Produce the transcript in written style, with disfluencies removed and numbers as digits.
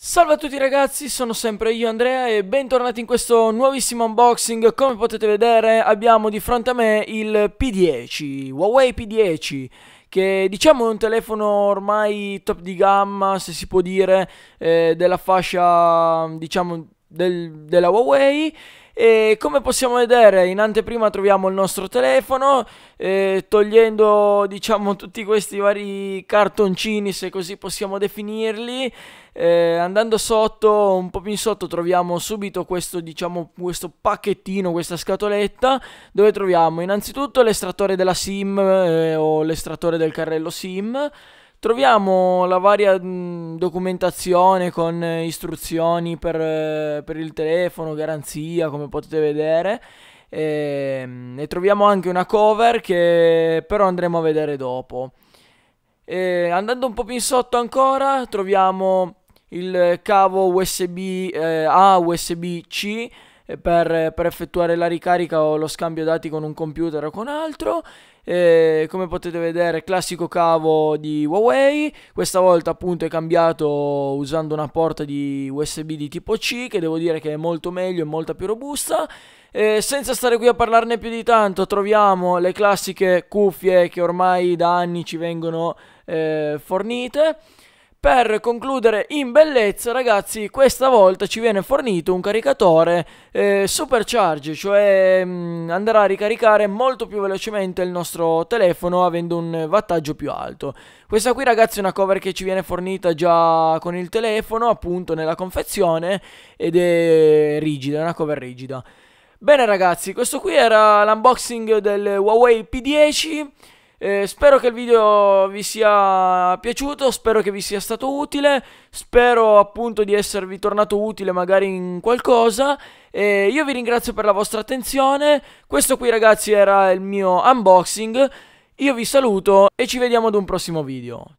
Salve a tutti ragazzi, sono sempre io Andrea e bentornati in questo nuovissimo unboxing. Come potete vedere abbiamo di fronte a me il P10, Huawei P10, che diciamo è un telefono ormai top di gamma, se si può dire, della fascia diciamo della Huawei. E come possiamo vedere in anteprima troviamo il nostro telefono, togliendo diciamo tutti questi vari cartoncini, se così possiamo definirli, andando sotto, un po' più in sotto troviamo subito questo, diciamo, questo pacchettino, questa scatoletta, dove troviamo innanzitutto l'estrattore della SIM, o l'estrattore del carrello SIM. Troviamo la varia documentazione con istruzioni per il telefono, garanzia come potete vedere, e troviamo anche una cover che però andremo a vedere dopo. E andando un po' più in sotto ancora troviamo il cavo USB-A, USB-C per effettuare la ricarica o lo scambio dati con un computer o con altro. Come potete vedere, classico cavo di Huawei, questa volta appunto è cambiato usando una porta di USB di tipo C, che devo dire che è molto meglio e molto più robusta. Senza stare qui a parlarne più di tanto, troviamo le classiche cuffie che ormai da anni ci vengono fornite. Per concludere in bellezza ragazzi, questa volta ci viene fornito un caricatore Supercharge, cioè andrà a ricaricare molto più velocemente il nostro telefono avendo un wattaggio più alto. Questa qui ragazzi è una cover che ci viene fornita già con il telefono appunto nella confezione, ed è rigida, è una cover rigida. Bene ragazzi, questo qui era l'unboxing del Huawei P10. Spero che il video vi sia piaciuto, spero che vi sia stato utile, spero appunto di esservi tornato utile magari in qualcosa. Io vi ringrazio per la vostra attenzione, questo qui ragazzi era il mio unboxing, io vi saluto e ci vediamo ad un prossimo video.